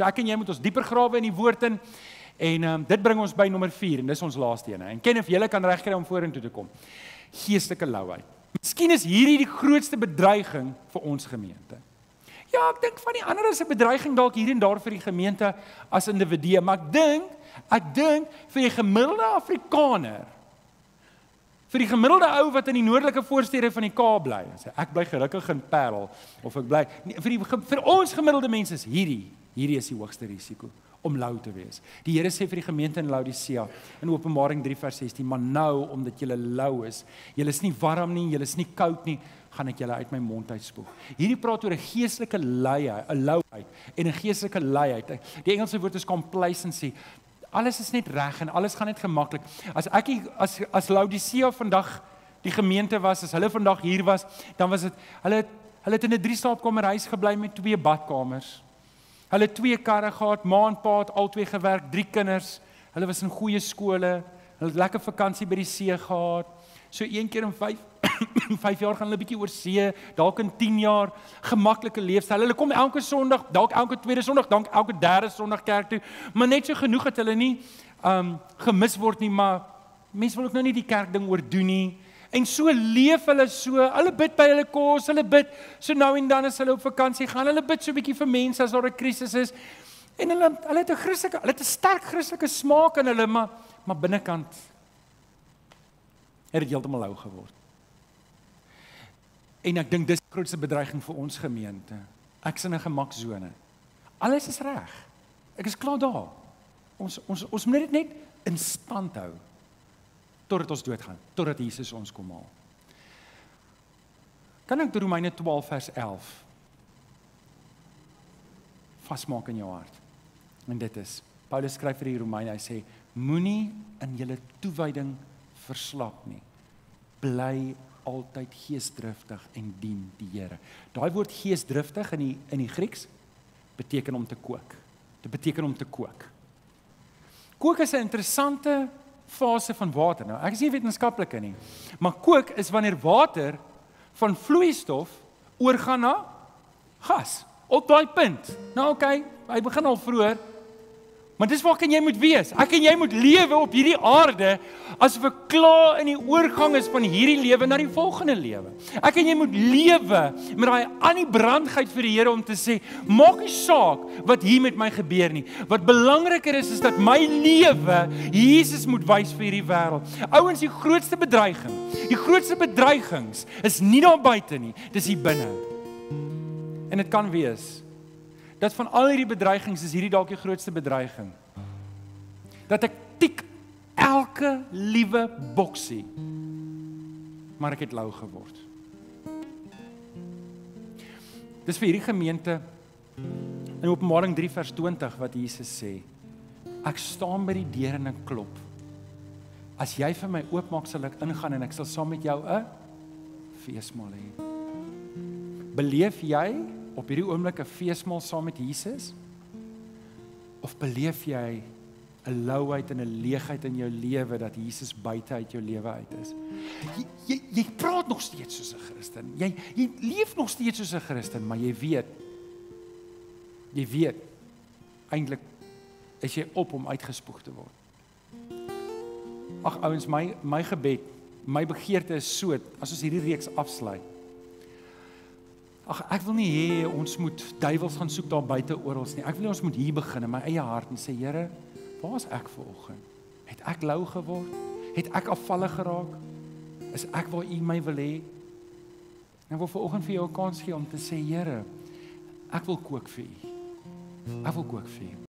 So ek en jy moet ons dieper grawe in die woord in. En dit bring ons by nommer 4 en dis ons laaste een. En Kenneth, julle kan regkry om vorentoe te kom. Geestelike lauheid. Miskien is hierdie die grootste bedreiging vir ons gemeente. Ja, ek dink van die ander is 'n bedreiging dalk hier en daar vir die gemeente as individue, maar ek dink vir die gemiddelde Afrikaner, vir die gemiddelde ou wat in die noordelike voorstede van die Kaap bly, ek bly gelukkig in Parel of ek bly vir ons gemiddelde mense is hierdie is die hoogste risiko om lou te wees. Die Here sê vir die gemeente in Laodicea in Openbaring 3 vers 16, maar nou omdat julle lou is, julle is nie warm nie, julle is nie koud nie, gaan ek julle uit my mond uitspoeg. Hierdie praat oor 'n geestelike luiheid, 'n louheid en 'n geestelike luiheid. Die Engelse woord is complacency. Alles is net reg en alles gaan net gemaklik. As Laodicea vandag die gemeente was, as hulle vandag hier was, dan was dit hulle het in 'n 3-slaapkamer huis gebly met 2 badkamers. Hulle 2 karre gehad, ma en pa het albei gewerk, 3 kinders. Hulle was in goeie skole. Hulle het lekker vakansie by die see gehad. So een keer in 5 jaar gaan hulle 'n bietjie oor see, dalk in 10 jaar, gemaklike leefstyl. Hulle kom elke Sondag, dalk elke tweede Sondag, dalk elke derde Sondag kerk toe, maar net so genoeg dat hulle nie gemis word nie, maar mense wil ook nou nie die kerk ding oordoen nie. En so leef hulle so, hulle bid by hulle kos, hulle bid, so nou en dan as hulle op vakansie gaan, hulle bid so 'n bietjie vir mense as daar 'n krisis is, en hulle het 'n Christelike, hulle het 'n sterk Christelike smaak in hulle, maar binnekant het dit heeltemal lou geword. En ek dink dis die grootste bedreiging vir ons gemeente. Ek's in 'n gemaksone. Alles is reg. Ek is klaar daar. Ons moet dit net in stand hou. Totdat ons doodgaan, totdat Jesus ons kom haal. Kan ek Romeine 12 vers 11 vasmaak in jou hart? En dit is, Paulus skryf vir die Romeine, hy sê, moenie in julle toewyding verslap nie. Bly altyd geesdriftig en dien die Here. Daai woord geesdriftig in die Grieks beteken om te kook. Dit beteken om te kook. Kook is 'n interessante fase van water. Nou, ek is nie wetenskaplike nie, maar kook is wanneer water van vloeistof oorgaan na gas. Op daai punt. Nou okay, hy begin al vroeër. Maar dis waar kan jy moet wees. Ek en jy moet lewe op hierdie aarde asof ek klaar in die oorgang is van hierdie lewe na die volgende lewe. Ek en jy moet lewe met daai aan die brandigheid vir die Here om te sê, maak nie saak wat hier met my gebeur nie. Wat belangriker is dat my lewe Jesus moet wys vir hierdie wêreld. Ouens, die grootste bedreigings is nie daar buite nie, dis hier binne. En dit kan wees dat van al hierdie bedreigings is hierdie dalk die grootste bedreiging. Dat ek tik elke liewe boksie, maar ek het lou geword. Dis vir hierdie gemeente in Openbaring 3 vers 20 wat Jesus sê, ek staan by die deur en ek klop. As jy vir my oopmaak, sal ek ingaan en ek sal saam met jou 'n feesmaal hê. Beleef jy op hierdie oomblik 'n feesmaal saam met Jesus? Of beleef jy 'n louheid en 'n leegheid in jou lewe dat Jesus buite uit jou lewe uit is? Jy praat nog steeds soos 'n Christen. Jy leef nog steeds soos 'n Christen, maar jy weet eintlik is jy op om uitgespoeg te word. Ag ouens, my gebed, my begeerte is so as ons hierdie reeks afsluit. Ag, ek wil nie hê ons moet duiwels gaan soek daar buite oor ons nie. Ek wil nie, ons moet hier begin in my eie hart en sê, Here, waar is ek vanoggend? Het ek lou geword? Het ek afvallig geraak? Is ek waar U my wil hê? En ek wil vanoggend vir jou 'n kans gee om te sê, Here, ek wil kook vir U. Ek wil kook vir U.